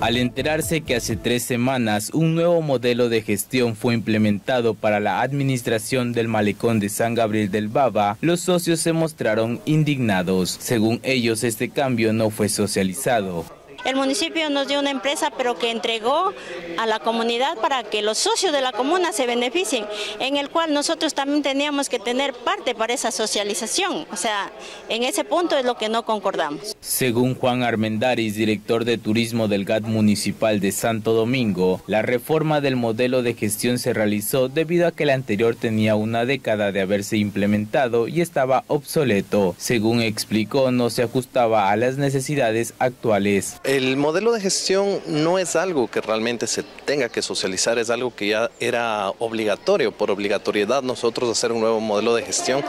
al enterarse que hace 3 semanas un nuevo modelo de gestión fue implementado para la administración del Malecón de San Gabriel del Baba, los socios se mostraron indignados. Según ellos, este cambio no fue socializado. El municipio nos dio una empresa, pero que entregó a la comunidad para que los socios de la comuna se beneficien, en el cual nosotros también teníamos que tener parte para esa socialización. O sea, en ese punto es lo que no concordamos. Según Juan Armendaris, director de turismo del GAT municipal de Santo Domingo, la reforma del modelo de gestión se realizó debido a que el anterior tenía una década de haberse implementado y estaba obsoleto. Según explicó, no se ajustaba a las necesidades actuales. El modelo de gestión no es algo que realmente se tenga que socializar, es algo que ya era obligatorio, por obligatoriedad nosotros hacer un nuevo modelo de gestión.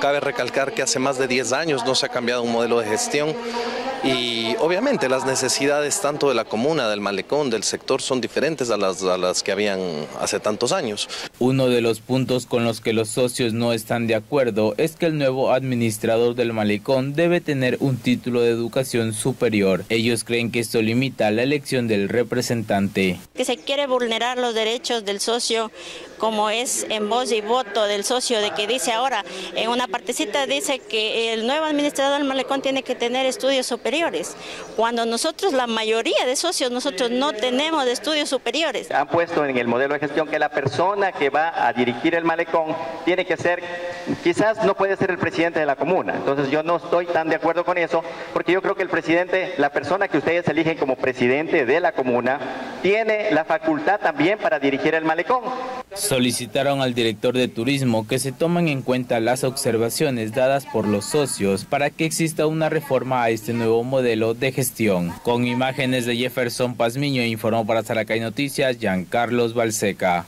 Cabe recalcar que hace más de 10 años no se ha cambiado un modelo de gestión y obviamente las necesidades tanto de la comuna, del malecón, del sector son diferentes a las que habían hace tantos años. Uno de los puntos con los que los socios no están de acuerdo es que el nuevo administrador del malecón debe tener un título de educación superior. Ellos creen que esto limita la elección del representante. Que se quiere vulnerar los derechos del socio, como es en voz y voto del socio, de que dice ahora, en una partecita dice que el nuevo administrador del malecón tiene que tener estudios superiores, cuando nosotros, la mayoría de socios, nosotros no tenemos estudios superiores. Han puesto en el modelo de gestión que la persona que va a dirigir el malecón tiene que ser, quizás no puede ser el presidente de la comuna, entonces yo no estoy tan de acuerdo con eso, porque yo creo que el presidente, la persona que ustedes eligen como presidente de la comuna, tiene la facultad también para dirigir el malecón. Solicitaron al director de turismo que se tomen en cuenta las observaciones dadas por los socios para que exista una reforma a este nuevo modelo de gestión. Con imágenes de Jefferson Pazmiño, informó para Zaracay Noticias, Giancarlos Balseca.